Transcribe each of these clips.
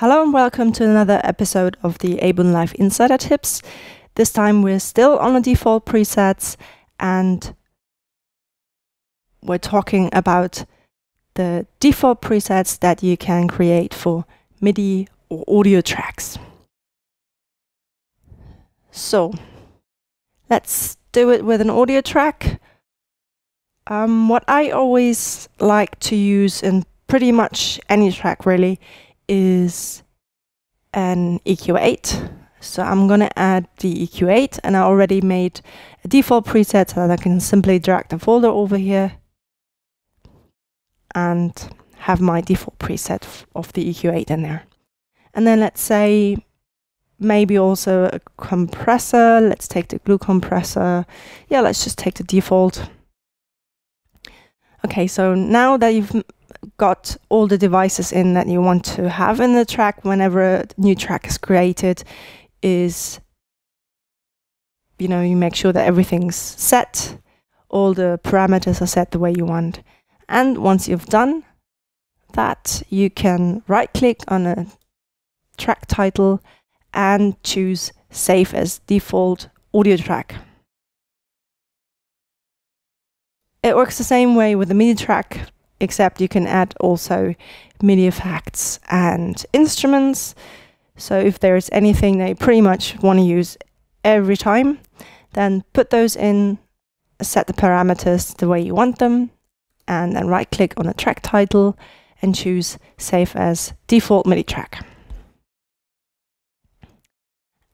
Hello and welcome to another episode of the Ableton Live Insider Tips. This time we're still on the default presets and we're talking about the default presets that you can create for MIDI or audio tracks. So let's do it with an audio track. What I always like to use in pretty much any track really is an EQ8. So I'm going to add the EQ8, and I already made a default preset so that I can simply drag the folder over here and have my default preset of the EQ8 in there. And then let's say maybe also a compressor. Let's take the glue compressor. Yeah, let's just take the default. Okay, so now that you've got all the devices in that you want to have in the track whenever a new track is created, is, you know, you make sure that everything's set, all the parameters are set the way you want. And once you've done that, you can right click on a track title and choose Save as Default Audio Track. It works the same way with the MIDI track, except you can add also MIDI effects and instruments. So if there is anything that you pretty much want to use every time, then put those in, set the parameters the way you want them, and then right click on the track title and choose Save as Default MIDI Track.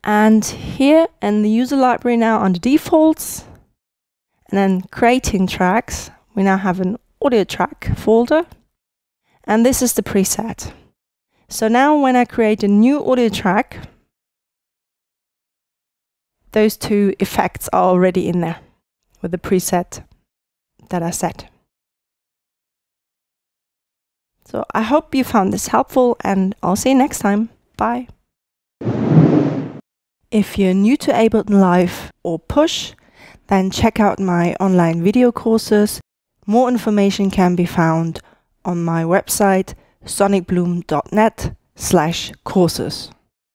And here in the user library now under defaults, and then creating tracks, we now have an audio track folder, and this is the preset. So now when I create a new audio track, those two effects are already in there with the preset that I set. So I hope you found this helpful, and I'll see you next time. Bye. If you're new to Ableton Live or Push, then check out my online video courses. More information can be found on my website sonicbloom.net/courses.